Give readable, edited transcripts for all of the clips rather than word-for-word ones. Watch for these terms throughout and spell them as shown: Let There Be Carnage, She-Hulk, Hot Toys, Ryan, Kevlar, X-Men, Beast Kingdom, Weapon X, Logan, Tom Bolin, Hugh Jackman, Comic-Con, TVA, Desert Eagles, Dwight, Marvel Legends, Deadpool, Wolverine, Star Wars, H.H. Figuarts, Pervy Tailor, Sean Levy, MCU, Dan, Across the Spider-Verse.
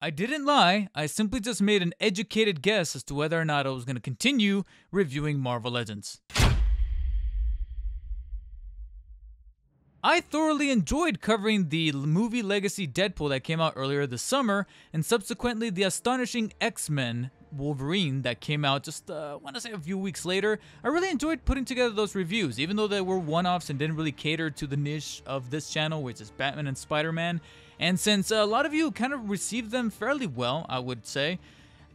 I didn't lie, I simply just made an educated guess as to whether or not I was going to continue reviewing Marvel Legends. I thoroughly enjoyed covering the movie legacy Deadpool that came out earlier this summer, and subsequently the astonishing X-Men Wolverine that came out just, I want to say a few weeks later. I really enjoyed putting together those reviews, even though they were one-offs and didn't really cater to the niche of this channel, which is Batman and Spider-Man. And since a lot of you kind of received them fairly well, I would say,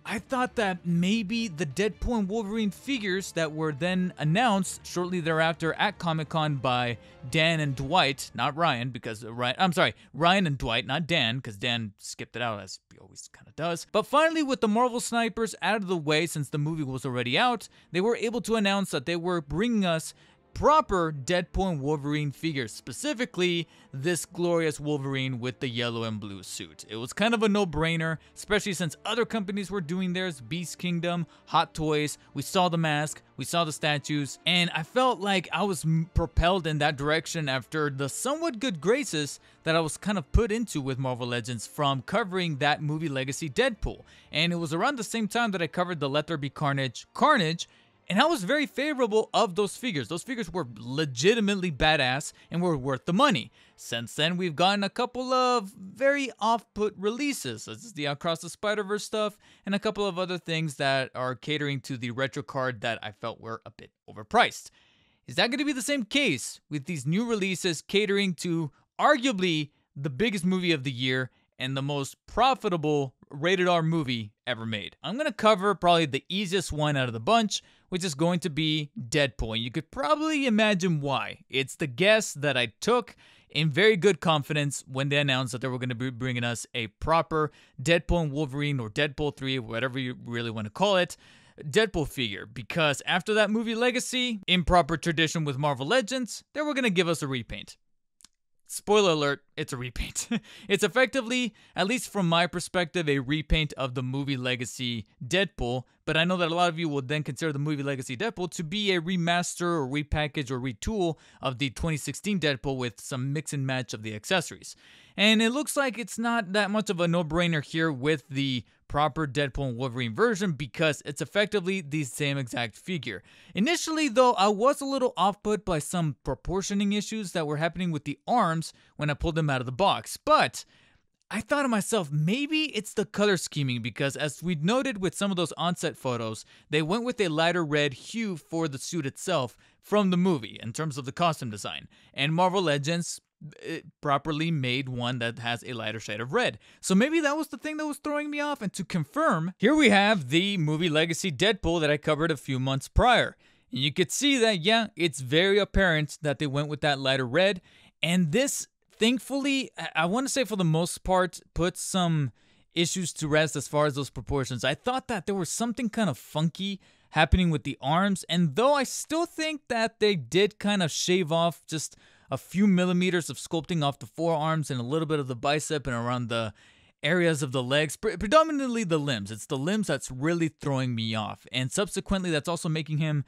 I thought that maybe the Deadpool and Wolverine figures that were then announced shortly thereafter at Comic-Con by Dan and Dwight, not Ryan, because Ryan, I'm sorry, Ryan and Dwight, not Dan, because Dan skipped it out as he always kind of does. But finally, with the Marvel snipers out of the way since the movie was already out, they were able to announce that they were bringing us proper Deadpool and Wolverine figures, specifically this glorious Wolverine with the yellow and blue suit. It was kind of a no-brainer, especially since other companies were doing theirs. Beast Kingdom, Hot Toys, we saw the mask, we saw the statues, and I felt like I was propelled in that direction after the somewhat good graces that I was kind of put into with Marvel Legends from covering that movie legacy Deadpool. And it was around the same time that I covered the Let There Be Carnage, and I was very favorable of those figures. Those figures were legitimately badass and were worth the money. Since then, we've gotten a couple of very off-put releases, such as the Across the Spider-Verse stuff, and a couple of other things that are catering to the retro card that I felt were a bit overpriced. Is that going to be the same case with these new releases catering to arguably the biggest movie of the year and the most profitable rated R movie ever made? I'm going to cover probably the easiest one out of the bunch, which is going to be Deadpool. And you could probably imagine why. It's the guess that I took in very good confidence when they announced that they were going to be bringing us a proper Deadpool and Wolverine, or Deadpool 3, whatever you really want to call it, Deadpool figure, because after that movie legacy, in proper tradition with Marvel Legends, they were going to give us a repaint. Spoiler alert, it's a repaint. It's effectively, at least from my perspective, a repaint of the movie legacy Deadpool, but I know that a lot of you will then consider the movie legacy Deadpool to be a remaster or repackage or retool of the 2016 Deadpool with some mix and match of the accessories. And it looks like it's not that much of a no-brainer here with the proper Deadpool and Wolverine version, because it's effectively the same exact figure. Initially though, I was a little off-put by some proportioning issues that were happening with the arms when I pulled them out of the box, but I thought to myself, maybe it's the color scheming, because as we noted with some of those on-set photos, they went with a lighter red hue for the suit itself from the movie in terms of the costume design, and Marvel Legends properly made one that has a lighter shade of red. So maybe that was the thing that was throwing me off, and to confirm, here we have the movie legacy Deadpool that I covered a few months prior. And you could see that, yeah, it's very apparent that they went with that lighter red, and this, thankfully, I want to say for the most part, put some issues to rest as far as those proportions. I thought that there was something kind of funky happening with the arms, and though I still think that they did kind of shave off just a few millimeters of sculpting off the forearms and a little bit of the bicep and around the areas of the legs, predominantly the limbs. It's the limbs that's really throwing me off. And subsequently, that's also making him,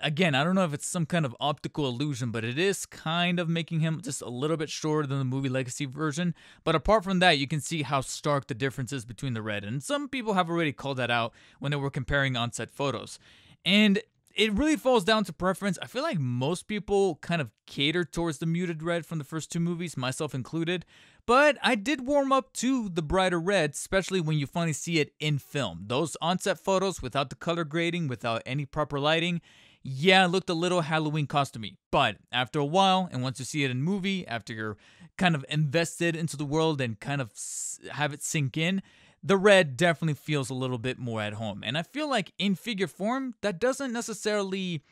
again, I don't know if it's some kind of optical illusion, but it is kind of making him just a little bit shorter than the movie legacy version. But apart from that, you can see how stark the difference is between the red. And some people have already called that out when they were comparing on-set photos. And it really falls down to preference. I feel like most people kind of cater towards the muted red from the first two movies, myself included. But I did warm up to the brighter red, especially when you finally see it in film. Those on-set photos without the color grading, without any proper lighting, yeah, it looked a little Halloween costumey. But after a while, and once you see it in movie, after you're kind of invested into the world and kind of have it sink in, the red definitely feels a little bit more at home. And I feel like in figure form, that doesn't necessarily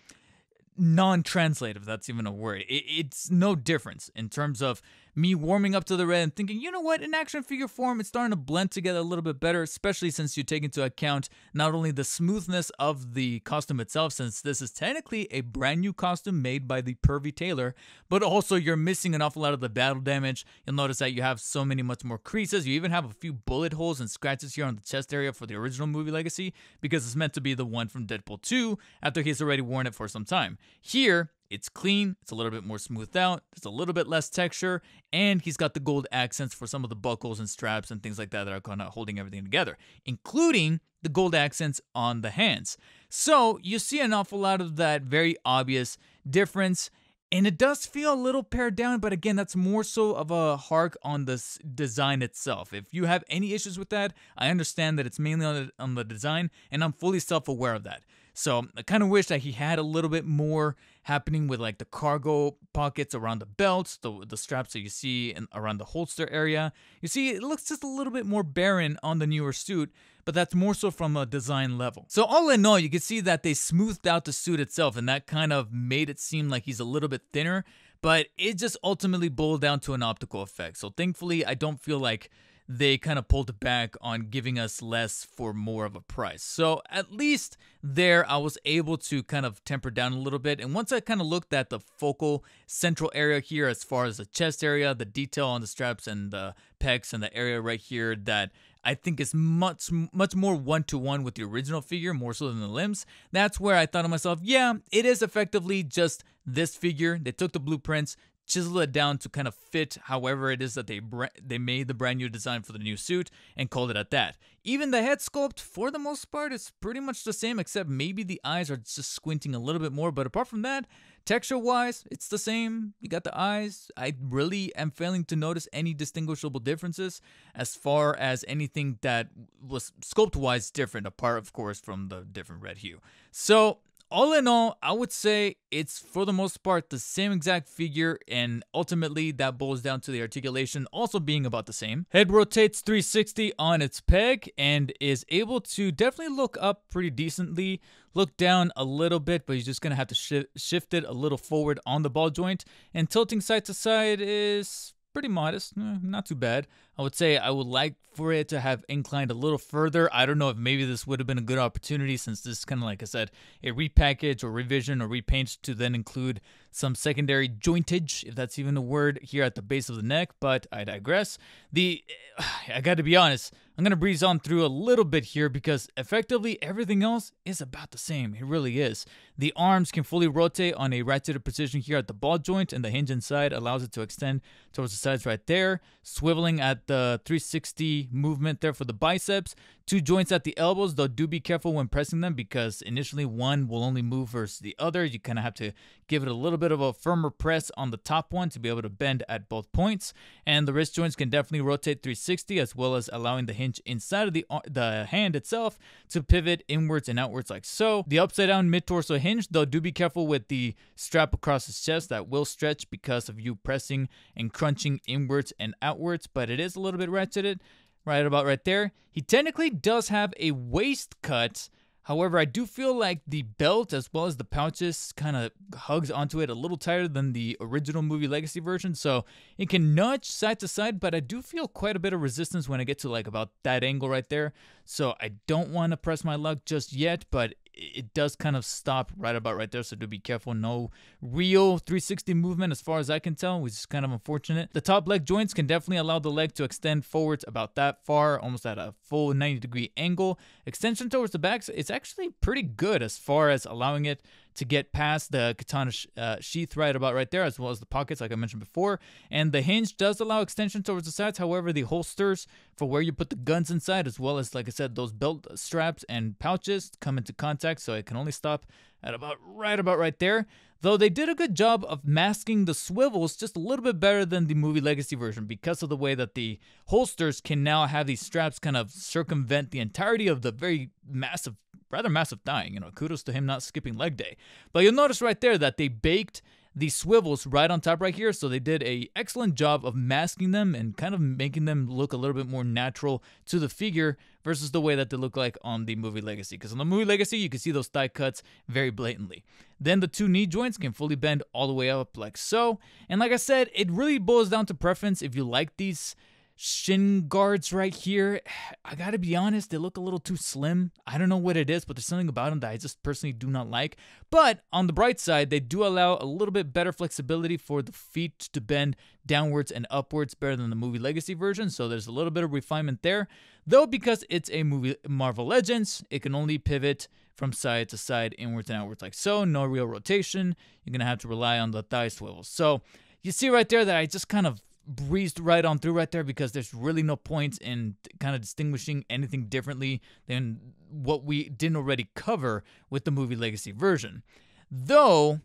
non-translate, if that's even a word. It's no difference in terms of me warming up to the red and thinking, you know what, in action figure form, it's starting to blend together a little bit better, especially since you take into account not only the smoothness of the costume itself, since this is technically a brand new costume made by the Pervy Tailor, but also you're missing an awful lot of the battle damage. You'll notice that you have so many much more creases. You even have a few bullet holes and scratches here on the chest area for the original movie legacy, because it's meant to be the one from Deadpool 2 after he's already worn it for some time. Here, It's clean, it's a little bit more smoothed out, there's a little bit less texture, and he's got the gold accents for some of the buckles and straps and things like that that are kind of holding everything together, including the gold accents on the hands. So you see an awful lot of that very obvious difference, and it does feel a little pared down, but again, that's more so of a hark on the design itself. If you have any issues with that, I understand that it's mainly on the design, and I'm fully self-aware of that. So I kind of wish that he had a little bit more happening with like the cargo pockets around the belts, the straps that you see around the holster area. You see, it looks just a little bit more barren on the newer suit, but that's more so from a design level. So all in all, you can see that they smoothed out the suit itself, and that kind of made it seem like he's a little bit thinner, but it just ultimately boiled down to an optical effect. So thankfully, I don't feel like they kind of pulled back on giving us less for more of a price. So at least there I was able to kind of temper down a little bit. And once I kind of looked at the focal central area here, as far as the chest area, the detail on the straps and the pecs and the area right here that I think is much, much more one-to-one with the original figure, more so than the limbs. That's where I thought to myself, yeah, it is effectively just this figure. They took the blueprints, chiseled it down to kind of fit however it is that they made the brand new design for the new suit and called it at that. Even the head sculpt, for the most part, is pretty much the same, except maybe the eyes are just squinting a little bit more. But apart from that, texture-wise, it's the same. You got the eyes. I really am failing to notice any distinguishable differences as far as anything that was sculpt-wise different, apart, of course, from the different red hue. So all in all, I would say it's, for the most part, the same exact figure, and ultimately that boils down to the articulation also being about the same. Head rotates 360 on its peg and is able to definitely look up pretty decently, look down a little bit, but you're just going to have to shift it a little forward on the ball joint, and tilting side to side is pretty modest, not too bad. I would say I would like for it to have inclined a little further. I don't know if maybe this would have been a good opportunity, since this is kind of, like I said, a repackage or revision or repaint to then include some secondary jointage, if that's even a word, here at the base of the neck, but I digress. I got to be honest, I'm going to breeze on through a little bit here because effectively everything else is about the same. It really is. The arms can fully rotate on a ratcheted position here at the ball joint, and the hinge inside allows it to extend towards the sides right there, swiveling at the 360 movement there for the biceps. Two joints at the elbows, though do be careful when pressing them because initially one will only move versus the other. You kind of have to give it a little bit of a firmer press on the top one to be able to bend at both points. And the wrist joints can definitely rotate 360, as well as allowing the hinge inside of the hand itself to pivot inwards and outwards like so. The upside down mid-torso hinge, though do be careful with the strap across his chest. That will stretch because of you pressing and crunching inwards and outwards, but it is a little bit ratcheted. Right about right there. He technically does have a waist cut. However, I do feel like the belt as well as the pouches kind of hugs onto it a little tighter than the original movie legacy version. So it can nudge side to side, but I do feel quite a bit of resistance when I get to like about that angle right there. So I don't want to press my luck just yet, but it does kind of stop right about right there, so do be careful. No real 360 movement as far as I can tell, which is kind of unfortunate. The top leg joints can definitely allow the leg to extend forwards about that far, almost at a full 90-degree angle. Extension towards the back, it's actually pretty good as far as allowing it to get past the katana sheath right about right there, as well as the pockets like I mentioned before. And the hinge does allow extension towards the sides. However, the holsters for where you put the guns inside, as well as, like I said, those belt straps and pouches come into contact, so it can only stop at about right there. Though they did a good job of masking the swivels just a little bit better than the movie legacy version, because of the way that the holsters can now have these straps kind of circumvent the entirety of the very massive, rather massive dying, you know, kudos to him not skipping leg day. But you'll notice right there that they baked the swivels right on top right here, so they did an excellent job of masking them and kind of making them look a little bit more natural to the figure versus the way that they look like on the movie legacy. Because on the movie legacy, you can see those thigh cuts very blatantly. Then the two knee joints can fully bend all the way up like so. And like I said, it really boils down to preference. If you like these shin guards right here, I gotta be honest, they look a little too slim. I don't know what it is, but there's something about them that I just personally do not like. But on the bright side, they do allow a little bit better flexibility for the feet to bend downwards and upwards better than the movie legacy version, so there's a little bit of refinement there. Though because it's a movie Marvel Legends, it can only pivot from side to side, inwards and outwards like so. No real rotation. You're going to have to rely on the thigh swivels. So you see right there that I just kind of breezed right on through right there because there's really no point in kind of distinguishing anything differently than what we didn't already cover with the movie legacy version. Though,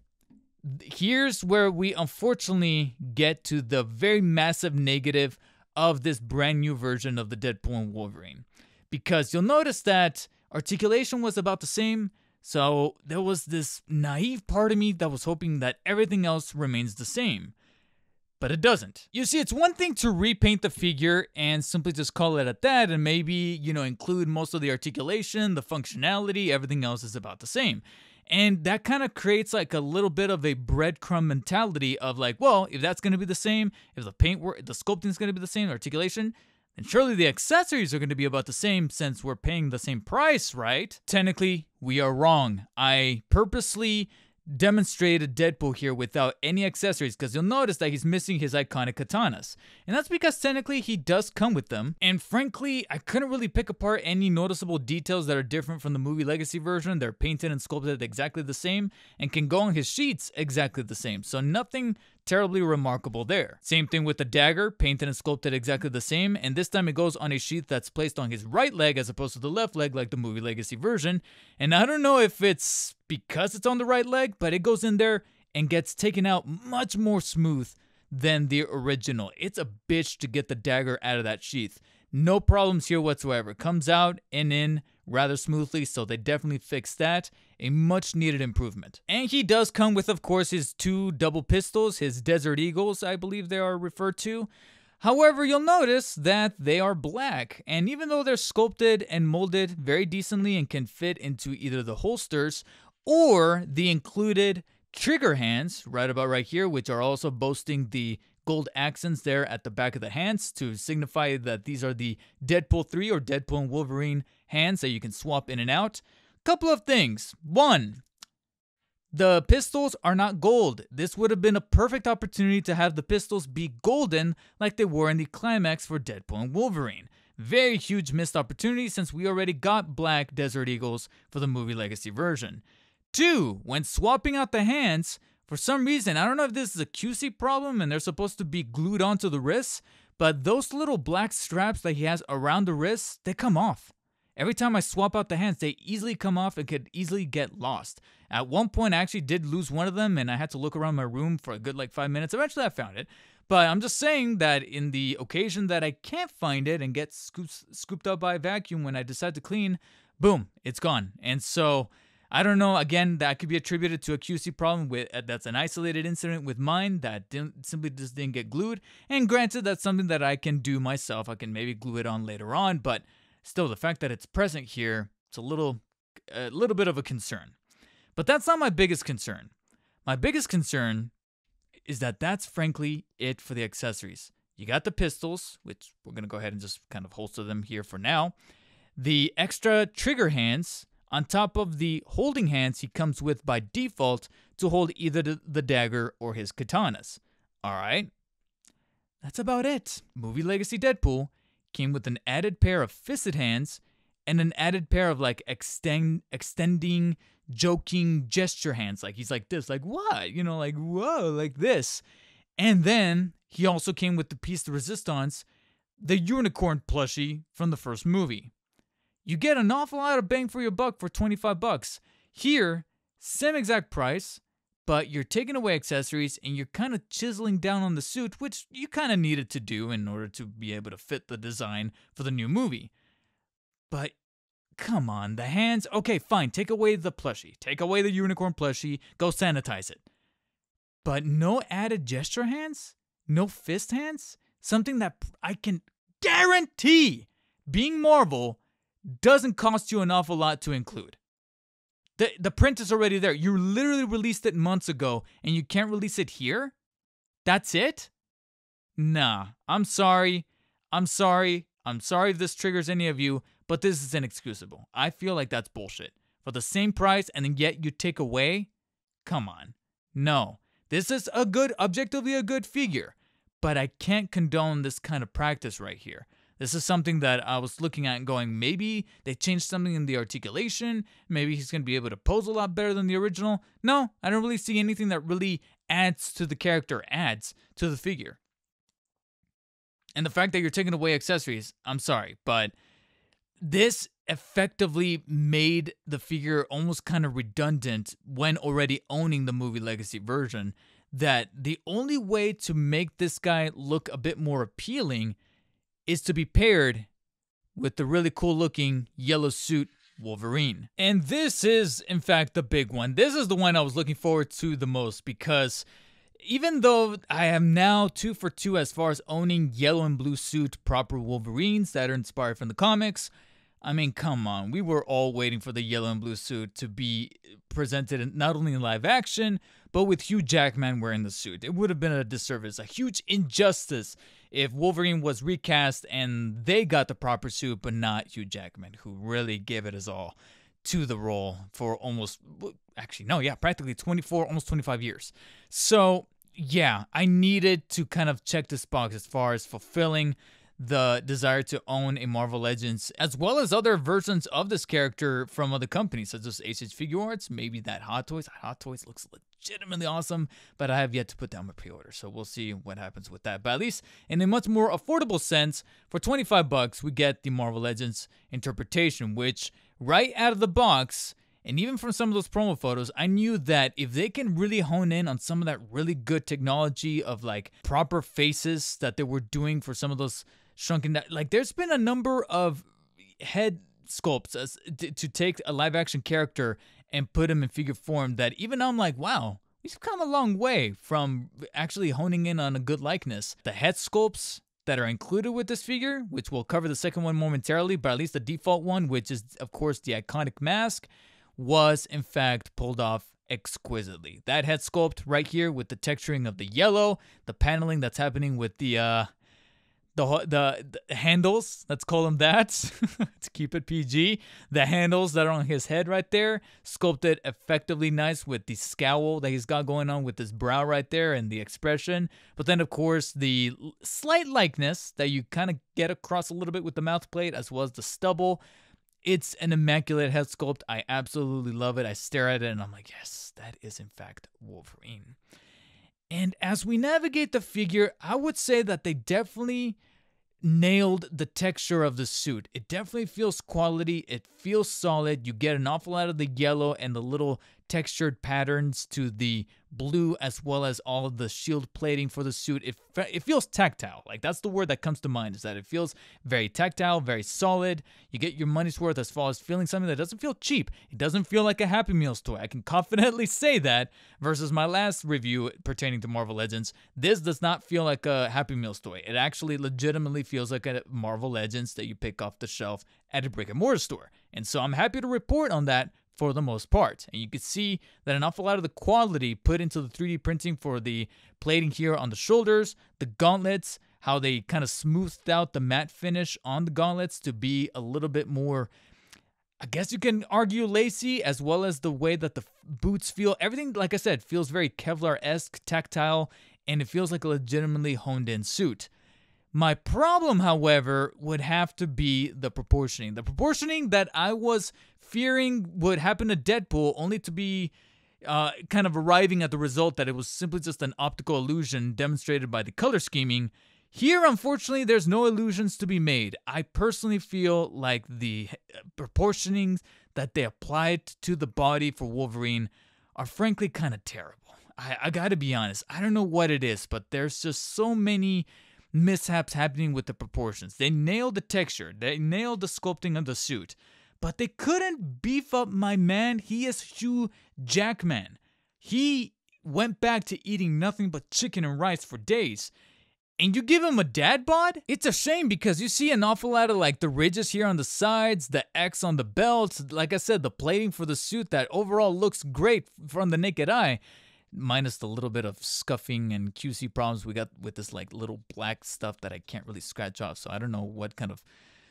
here's where we unfortunately get to the very massive negative of this brand new version of the Deadpool and Wolverine. Because you'll notice that articulation was about the same, so there was this naive part of me that was hoping that everything else remains the same. But it doesn't. You see, it's one thing to repaint the figure and simply just call it at that and maybe, you know, include most of the articulation, the functionality, everything else is about the same. And that kind of creates like a little bit of a breadcrumb mentality of like, well, if that's going to be the same, if the paintwork, the sculpting is going to be the same, articulation, then surely the accessories are going to be about the same since we're paying the same price, right? Technically, we are wrong. I purposely demonstrated Deadpool here without any accessories because you'll notice that he's missing his iconic katanas, and that's because technically he does come with them, and frankly I couldn't really pick apart any noticeable details that are different from the movie legacy version. They're painted and sculpted exactly the same and can go on his sheets exactly the same, so nothing terribly remarkable there. Same thing with the dagger, painted and sculpted exactly the same, and this time it goes on a sheath that's placed on his right leg as opposed to the left leg like the movie legacy version. And I don't know if it's because it's on the right leg, but it goes in there and gets taken out much more smooth than the original. It's a bitch to get the dagger out of that sheath. No problems here whatsoever. It comes out and in rather smoothly, so they definitely fixed that. A much needed improvement. And he does come with, of course, his two double pistols, his Desert Eagles, I believe they are referred to. However, you'll notice that they are black, and even though they're sculpted and molded very decently and can fit into either the holsters or the included trigger hands, right about right here, which are also boasting the gold accents there at the back of the hands to signify that these are the Deadpool 3 or Deadpool and Wolverine hands that you can swap in and out. Couple of things. One, the pistols are not gold. This would have been a perfect opportunity to have the pistols be golden like they were in the climax for Deadpool and Wolverine. Very huge missed opportunity since we already got black Desert Eagles for the movie legacy version. Two, when swapping out the hands, for some reason, I don't know if this is a QC problem and they're supposed to be glued onto the wrists, but those little black straps that he has around the wrists, they come off. Every time I swap out the hands, they easily come off and could easily get lost. At one point, I actually did lose one of them and I had to look around my room for a good like 5 minutes. Eventually, I found it. But I'm just saying that in the occasion that I can't find it and get scooped up by a vacuum when I decide to clean, boom, it's gone. And so I don't know, again, that could be attributed to a QC problem with that's an isolated incident with mine that simply just didn't get glued. And granted, that's something that I can do myself. I can maybe glue it on later on, but still, the fact that it's present here, it's a little bit of a concern. But that's not my biggest concern. My biggest concern is that that's frankly it for the accessories. You got the pistols, which we're going to go ahead and just kind of holster them here for now. The extra trigger hands, on top of the holding hands he comes with by default to hold either the dagger or his katanas. Alright, that's about it. Movie Legacy Deadpool came with an added pair of fisted hands and an added pair of like extending, joking gesture hands. Like he's like this, like what? You know, like whoa, like this. And then he also came with the piece de resistance, the unicorn plushie from the first movie. You get an awful lot of bang for your buck for 25 bucks. Here, same exact price, but you're taking away accessories and you're kind of chiseling down on the suit, which you kind of needed to do in order to be able to fit the design for the new movie. But come on, the hands, okay, fine, take away the plushie, take away the unicorn plushie, go sanitize it. But no added gesture hands? No fist hands? Something that I can guarantee, being Marvel, doesn't cost you an awful lot to include. The print is already there. You literally released it months ago, and you can't release it here? That's it? Nah, I'm sorry. I'm sorry. I'm sorry if this triggers any of you, but this is inexcusable. I feel like that's bullshit. For the same price, and then yet you take away? Come on. No. This is a good, objectively a good figure, but I can't condone this kind of practice right here. This is something that I was looking at and going, maybe they changed something in the articulation. Maybe he's going to be able to pose a lot better than the original. No, I don't really see anything that really adds to the character, adds to the figure. And the fact that you're taking away accessories, I'm sorry, but this effectively made the figure almost kind of redundant when already owning the movie legacy version, that the only way to make this guy look a bit more appealing is to be paired with the really cool looking yellow suit Wolverine. And this is, in fact, the big one. This is the one I was looking forward to the most, because even though I am now 2 for 2 as far as owning yellow and blue suit proper Wolverines that are inspired from the comics, I mean, come on, we were all waiting for the yellow and blue suit to be presented in, not only in live action, but with Hugh Jackman wearing the suit. It would have been a disservice, a huge injustice, if Wolverine was recast and they got the proper suit, but not Hugh Jackman, who really gave it his all to the role for almost, actually, no, yeah, practically 24, almost 25 years. So, yeah, I needed to kind of check this box as far as fulfilling the desire to own a Marvel Legends, as well as other versions of this character from other companies, such as H.H. Figuarts, maybe that Hot Toys. Hot Toys looks legitimately awesome, but I have yet to put down my pre-order, so we'll see what happens with that. But at least in a much more affordable sense, for 25 bucks, we get the Marvel Legends interpretation, which right out of the box, and even from some of those promo photos, I knew that if they can really hone in on some of that really good technology of like proper faces that they were doing for some of those shrunken, like there's been a number of head sculpts to take a live action character and put him in figure form that even I'm like, wow, we've come a long way from actually honing in on a good likeness. The head sculpts that are included with this figure, which we'll cover the second one momentarily, but at least the default one, which is of course the iconic mask, was in fact pulled off exquisitely. That head sculpt right here with the texturing of the yellow, the paneling that's happening with the handles, let's call them that, to keep it PG, the handles that are on his head right there, sculpted effectively nice with the scowl that he's got going on with his brow right there and the expression. But then, of course, the slight likeness that you kind of get across a little bit with the mouth plate as well as the stubble. It's an immaculate head sculpt. I absolutely love it. I stare at it and I'm like, yes, that is in fact Wolverine. And as we navigate the figure, I would say that they definitely nailed the texture of the suit. It definitely feels quality. It feels solid. You get an awful lot of the yellow and the little textured patterns to the blue, as well as all of the shield plating for the suit. It feels tactile. Like, that's the word that comes to mind, is that it feels very tactile, very solid. You get your money's worth as far as feeling something that doesn't feel cheap. It doesn't feel like a Happy Meals toy. I can confidently say that versus my last review pertaining to Marvel Legends. This does not feel like a Happy Meals toy. It actually legitimately feels like a Marvel Legends that you pick off the shelf at a brick and mortar store. And so I'm happy to report on that for the most part. And you can see that an awful lot of the quality put into the 3D printing for the plating here on the shoulders, the gauntlets, how they kind of smoothed out the matte finish on the gauntlets to be a little bit more, I guess you can argue, lacy, as well as the way that the boots feel. Everything, like I said, feels very Kevlar-esque, tactile, and it feels like a legitimately honed-in suit. My problem, however, would have to be the proportioning. The proportioning that I was fearing would happen to Deadpool, only to be kind of arriving at the result that it was simply just an optical illusion demonstrated by the color scheming. Here, unfortunately, there's no illusions to be made. I personally feel like the proportionings that they applied to the body for Wolverine are frankly kind of terrible. I gotta be honest. I don't know what it is, but there's just so many mishaps happening with the proportions. They nailed the texture. They nailed the sculpting of the suit. But they couldn't beef up my man. He is Hugh Jackman. He went back to eating nothing but chicken and rice for days. And you give him a dad bod? It's a shame, because you see an awful lot of like the ridges here on the sides, the X on the belt. Like I said, the plating for the suit that overall looks great from the naked eye, minus the little bit of scuffing and QC problems we got with this like little black stuff that I can't really scratch off. So I don't know what kind of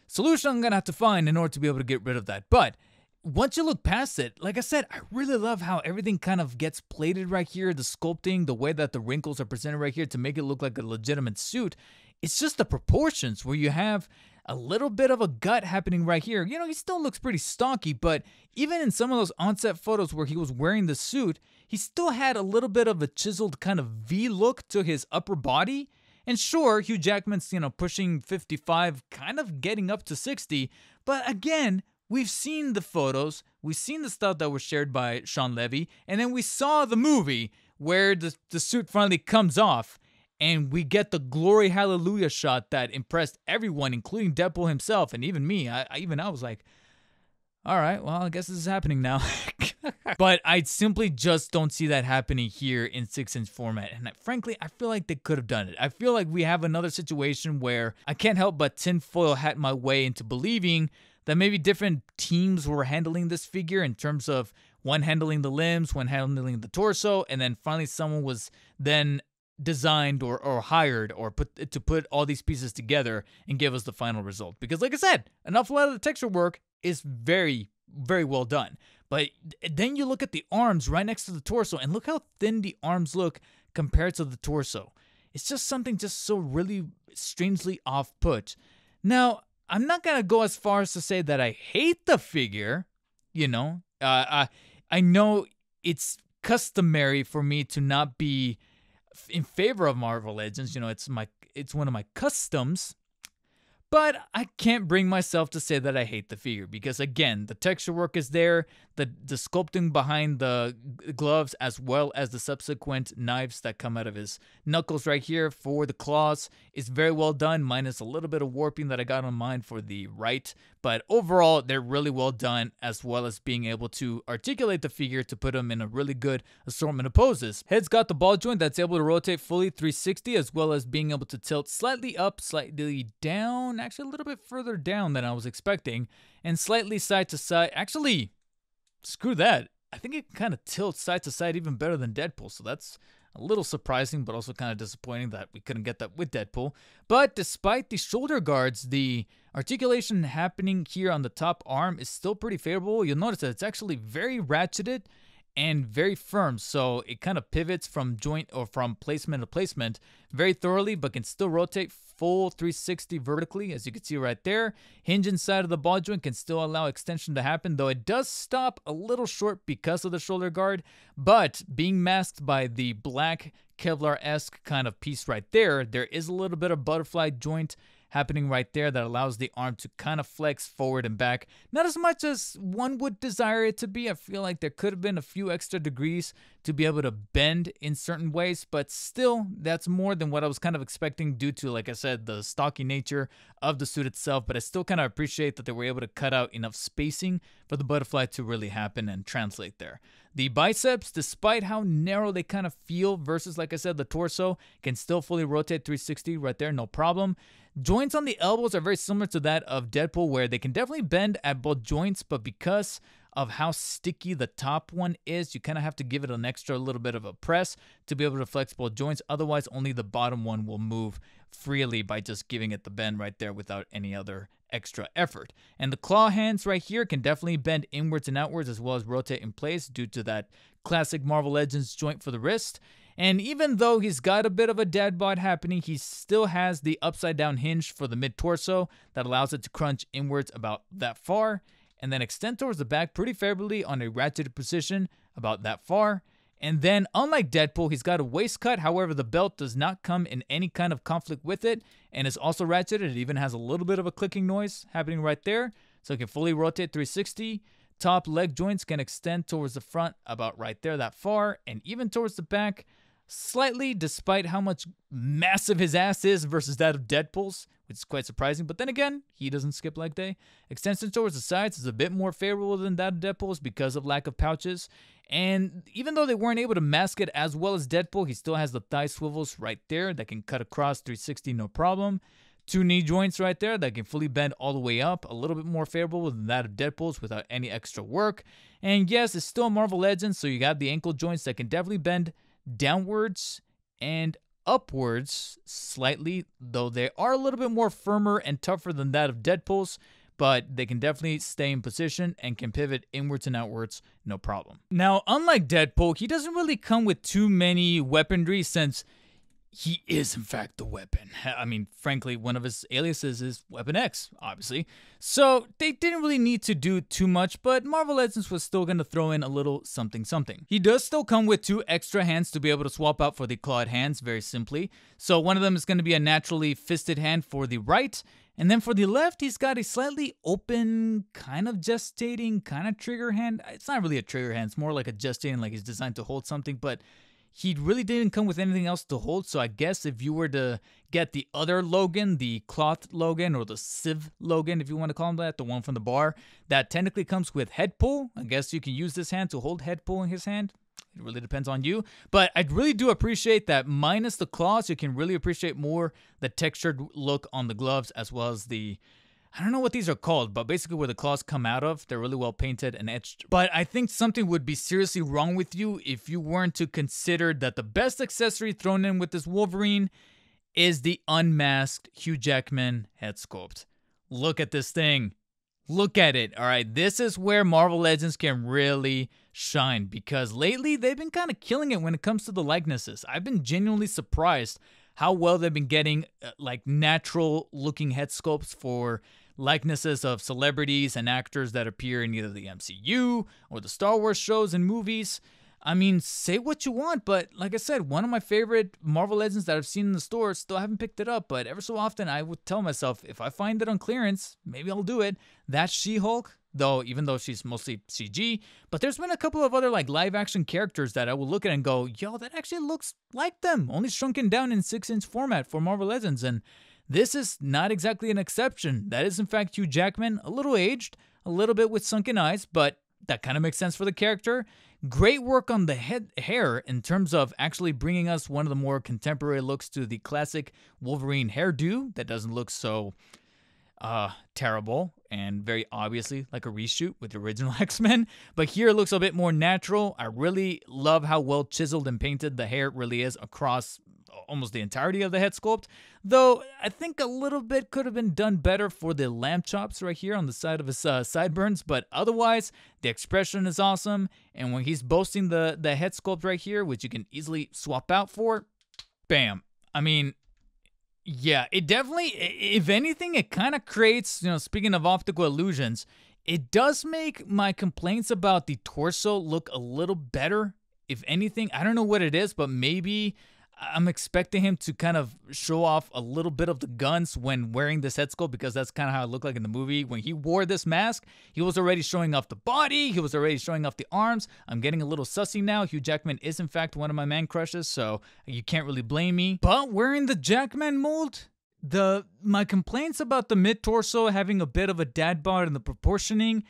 solution I'm going to have to find in order to be able to get rid of that. But once you look past it, like I said, I really love how everything kind of gets plated right here. The sculpting, the way that the wrinkles are presented right here to make it look like a legitimate suit. It's just the proportions where you have a little bit of a gut happening right here. You know, he still looks pretty stonky, but even in some of those on-set photos where he was wearing the suit, he still had a little bit of a chiseled kind of V look to his upper body. And sure, Hugh Jackman's, you know, pushing 55, kind of getting up to 60, but again, we've seen the photos, we've seen the stuff that was shared by Sean Levy, and then we saw the movie where the suit finally comes off, and we get the glory hallelujah shot that impressed everyone, including Deadpool himself, and even me. I was like, all right, well, I guess this is happening now. But I simply just don't see that happening here in 6-inch format. And frankly, I feel like they could have done it. I feel like we have another situation where I can't help but tinfoil hat my way into believing that maybe different teams were handling this figure in terms of one handling the limbs, one handling the torso, and then finally someone was then designed or hired or put all these pieces together and give us the final result. Because like I said, an awful lot of the texture work is very, very well done. But then you look at the arms right next to the torso, and look how thin the arms look compared to the torso. It's just something just so really strangely off-put. Now, I'm not going to go as far as to say that I hate the figure, you know. I know it's customary for me to not be in favor of Marvel Legends. You know, it's one of my customs. But I can't bring myself to say that I hate the figure because, again, the texture work is there, the sculpting behind the gloves as well as the subsequent knives that come out of his knuckles right here for the claws is very well done, minus a little bit of warping that I got on mine for the right. But overall, they're really well done, as well as being able to articulate the figure to put him in a really good assortment of poses. Head's got the ball joint that's able to rotate fully 360, as well as being able to tilt slightly up, slightly down, actually a little bit further down than I was expecting, and slightly side to side. Actually, screw that. I think it kind of tilts side to side even better than Deadpool, so that's a little surprising, but also kind of disappointing that we couldn't get that with Deadpool. But despite the shoulder guards, the articulation happening here on the top arm is still pretty favorable. You'll notice that it's actually very ratcheted and very firm, so it kind of pivots from joint or from placement to placement very thoroughly, but can still rotate full 360 vertically, as you can see right there. Hinge inside of the ball joint can still allow extension to happen, though it does stop a little short because of the shoulder guard, but being masked by the black Kevlar-esque kind of piece right there, there is a little bit of butterfly joint happening right there that allows the arm to kind of flex forward and back. Not as much as one would desire it to be. I feel like there could have been a few extra degrees to be able to bend in certain ways, but still, that's more than what I was kind of expecting due to, like I said, the stocky nature of the suit itself, but I still kind of appreciate that they were able to cut out enough spacing for the butterfly to really happen and translate there. The biceps, despite how narrow they kind of feel versus, like I said, the torso, can still fully rotate 360 right there, no problem. Joints on the elbows are very similar to that of Deadpool, where they can definitely bend at both joints, but because of how sticky the top one is, you kind of have to give it an extra little bit of a press to be able to flex both joints. Otherwise, only the bottom one will move freely by just giving it the bend right there without any other extra effort. And the claw hands right here can definitely bend inwards and outwards, as well as rotate in place due to that classic Marvel Legends joint for the wrist. And even though he's got a bit of a dad bod happening, he still has the upside down hinge for the mid torso that allows it to crunch inwards about that far, and then extend towards the back pretty favorably on a ratcheted position about that far. And then, unlike Deadpool, he's got a waistcut. However, the belt does not come in any kind of conflict with it, and it's also ratcheted. It even has a little bit of a clicking noise happening right there, so it can fully rotate 360. Top leg joints can extend towards the front about right there that far, and even towards the back slightly, despite how much massive his ass is versus that of Deadpool's, which is quite surprising. But then again, he doesn't skip leg day. Extension towards the sides is a bit more favorable than that of Deadpool's because of lack of pouches. And even though they weren't able to mask it as well as Deadpool, he still has the thigh swivels right there that can cut across 360, no problem. Two knee joints right there that can fully bend all the way up, a little bit more favorable than that of Deadpool's without any extra work. And yes, it's still Marvel Legends, so you got the ankle joints that can definitely bend downwards and upwards slightly, though they are a little bit more firmer and tougher than that of Deadpool's, but they can definitely stay in position and can pivot inwards and outwards, no problem. Now, unlike Deadpool, he doesn't really come with too many weaponry, since he is, in fact, the Weapon. I mean, frankly, one of his aliases is Weapon X, obviously. So they didn't really need to do too much, but Marvel Legends was still going to throw in a little something. He does still come with two extra hands to be able to swap out for the clawed hands, very simply. So one of them is going to be a naturally fisted hand for the right, and then for the left, he's got a slightly open, kind of gestating, kind of trigger hand. It's not really a trigger hand, it's more like a gestating, like it's designed to hold something, but he really didn't come with anything else to hold, so I guess if you were to get the other Logan, the cloth Logan, or the sieve Logan, if you want to call him that, the one from the bar, that technically comes with head pull. I guess you can use this hand to hold head pull in his hand. It really depends on you, but I really do appreciate that minus the claws, you can really appreciate more the textured look on the gloves as well as the... I don't know what these are called, but basically where the claws come out of, they're really well painted and etched. But I think something would be seriously wrong with you if you weren't to consider that the best accessory thrown in with this Wolverine is the unmasked Hugh Jackman head sculpt. Look at this thing. Look at it, all right? This is where Marvel Legends can really shine because lately they've been kind of killing it when it comes to the likenesses. I've been genuinely surprised how well they've been getting like natural looking head sculpts for likenesses of celebrities and actors that appear in either the MCU or the Star Wars shows and movies. I mean, say what you want, but like I said, one of my favorite Marvel Legends that I've seen in the store, still haven't picked it up, but ever so often I would tell myself, if I find it on clearance, maybe I'll do it. That She-Hulk, though, even though she's mostly CG, but there's been a couple of other like live action characters that I will look at and go, yo, that actually looks like them, only shrunken down in 6-inch format for Marvel Legends, and this is not exactly an exception. That is in fact Hugh Jackman, a little aged, a little bit with sunken eyes, but that kind of makes sense for the character. Great work on the hair in terms of actually bringing us one of the more contemporary looks to the classic Wolverine hairdo that doesn't look so terrible and very obviously like a reshoot with the original X-Men, but here it looks a bit more natural. I really love how well chiseled and painted the hair really is across almost the entirety of the head sculpt, though I think a little bit could have been done better for the lamb chops right here on the side of his sideburns, but otherwise the expression is awesome, and when he's boasting the head sculpt right here, which you can easily swap out for, bam. I mean, yeah, it definitely, if anything, it kind of creates, you know, speaking of optical illusions, it does make my complaints about the torso look a little better. If anything, I don't know what it is, but maybe I'm expecting him to kind of show off a little bit of the guns when wearing this head sculpt, because that's kind of how it looked like in the movie. When he wore this mask, he was already showing off the body, he was already showing off the arms. I'm getting a little sussy now. Hugh Jackman is in fact one of my man crushes, so you can't really blame me. But wearing the Jackman mold, my complaints about the mid-torso having a bit of a dad bod and the proportioning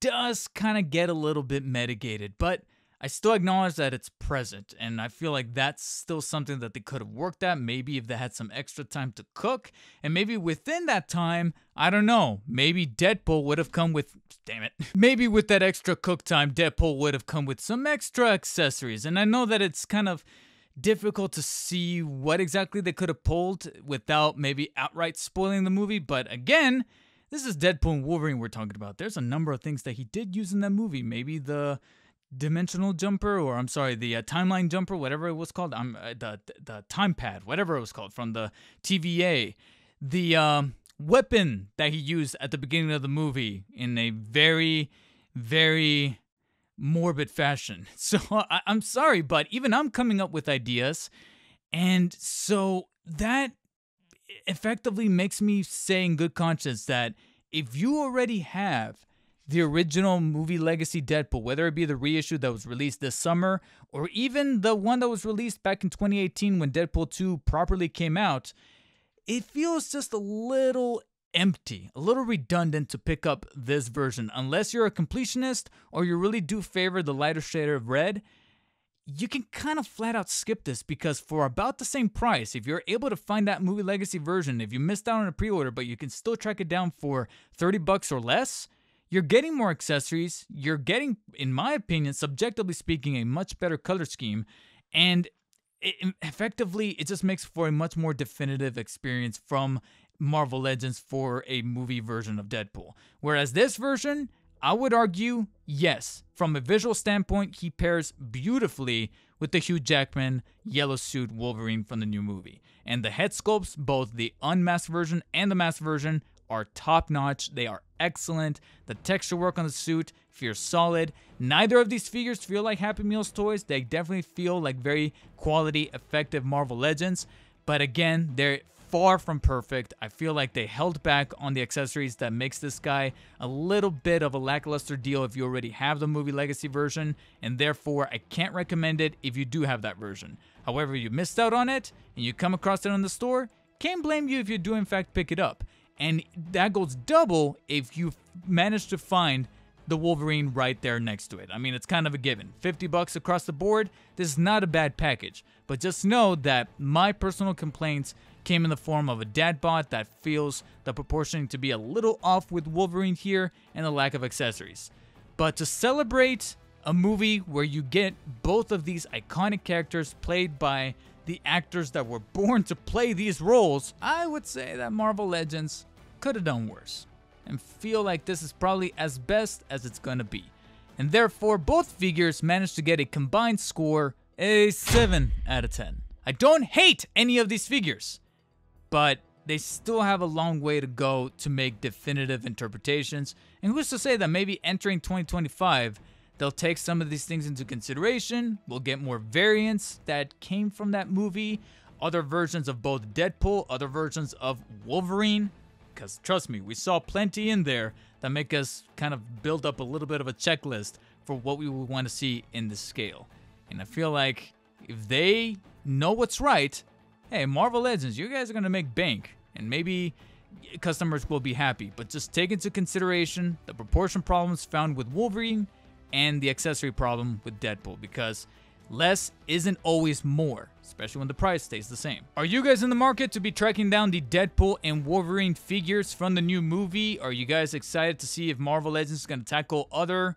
does kind of get a little bit mitigated, but I still acknowledge that it's present, and I feel like that's still something that they could have worked at, maybe if they had some extra time to cook, and maybe within that time, I don't know, maybe Deadpool would have come with, damn it, maybe with that extra cook time, Deadpool would have come with some extra accessories, and I know that it's kind of difficult to see what exactly they could have pulled without maybe outright spoiling the movie, but again, this is Deadpool and Wolverine we're talking about. There's a number of things that he did use in that movie, maybe the dimensional jumper, or I'm sorry, the timeline jumper, whatever it was called, the time pad, whatever it was called from the TVA, the weapon that he used at the beginning of the movie in a very, very morbid fashion. So I'm sorry, but even I'm coming up with ideas, and so that effectively makes me say in good conscience that if you already have the original movie legacy Deadpool, whether it be the reissue that was released this summer, or even the one that was released back in 2018 when Deadpool 2 properly came out, it feels just a little empty, a little redundant to pick up this version. Unless you're a completionist or you really do favor the lighter shade of red, you can kind of flat out skip this, because for about the same price, if you're able to find that movie legacy version, if you missed out on a pre-order but you can still track it down for $30 or less, you're getting more accessories, you're getting, in my opinion, subjectively speaking, a much better color scheme, and effectively, it just makes for a much more definitive experience from Marvel Legends for a movie version of Deadpool. Whereas this version, I would argue, yes. From a visual standpoint, he pairs beautifully with the Hugh Jackman yellow suit Wolverine from the new movie. And the head sculpts, both the unmasked version and the masked version, are top-notch. They are excellent. The texture work on the suit feels solid. Neither of these figures feel like Happy Meals toys. They definitely feel like very quality, effective Marvel Legends. But again, they're far from perfect. I feel like they held back on the accessories that makes this guy a little bit of a lackluster deal if you already have the movie legacy version, and therefore I can't recommend it if you do have that version. However, you missed out on it and you come across it on the store, can't blame you if you do in fact pick it up. And that goes double if you manage to find the Wolverine right there next to it. I mean, it's kind of a given. $50 across the board, this is not a bad package. But just know that my personal complaints came in the form of a dad bod that feels the proportioning to be a little off with Wolverine here and the lack of accessories. But to celebrate a movie where you get both of these iconic characters played by the actors that were born to play these roles, I would say that Marvel Legends could have done worse, and feel like this is probably as best as it's gonna be. And therefore, both figures managed to get a combined score, a 7 out of 10. I don't hate any of these figures, but they still have a long way to go to make definitive interpretations, and who's to say that maybe entering 2025, they'll take some of these things into consideration, we'll get more variants that came from that movie, other versions of both Deadpool, other versions of Wolverine, because trust me, we saw plenty in there that make us kind of build up a little bit of a checklist for what we would want to see in this scale. And I feel like if they know what's right, hey, Marvel Legends, you guys are going to make bank, and maybe customers will be happy. But just take into consideration the proportion problems found with Wolverine and the accessory problem with Deadpool, because less isn't always more, especially when the price stays the same. Are you guys in the market to be tracking down the Deadpool and Wolverine figures from the new movie? Are you guys excited to see if Marvel Legends is going to tackle other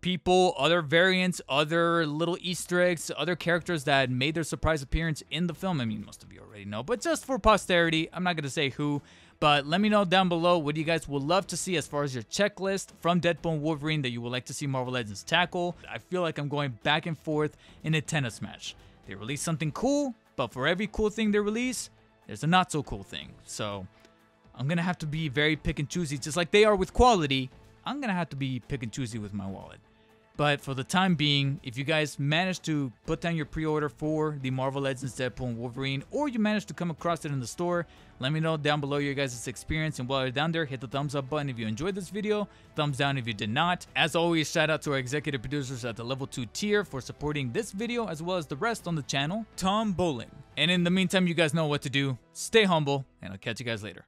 people, other variants, other little Easter eggs, other characters that made their surprise appearance in the film? I mean, most of you already know, but just for posterity, I'm not going to say who. But let me know down below what you guys would love to see as far as your checklist from Deadpool and Wolverine that you would like to see Marvel Legends tackle. I feel like I'm going back and forth in a tennis match. They release something cool, but for every cool thing they release, there's a not so cool thing. So I'm going to have to be very pick and choosy, just like they are with quality. I'm going to have to be pick and choosy with my wallet. But for the time being, if you guys manage to put down your pre-order for the Marvel Legends Deadpool and Wolverine, or you manage to come across it in the store, let me know down below your guys' experience. And while you're down there, hit the thumbs up button if you enjoyed this video, thumbs down if you did not. As always, shout out to our executive producers at the level 2 tier for supporting this video as well as the rest on the channel, Tom Bolin. And in the meantime, you guys know what to do. Stay humble, and I'll catch you guys later.